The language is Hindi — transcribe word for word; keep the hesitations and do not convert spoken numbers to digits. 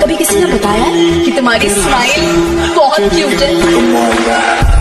कभी किसी ने बताया है कि तुम्हारी स्माइल बहुत क्यूट है?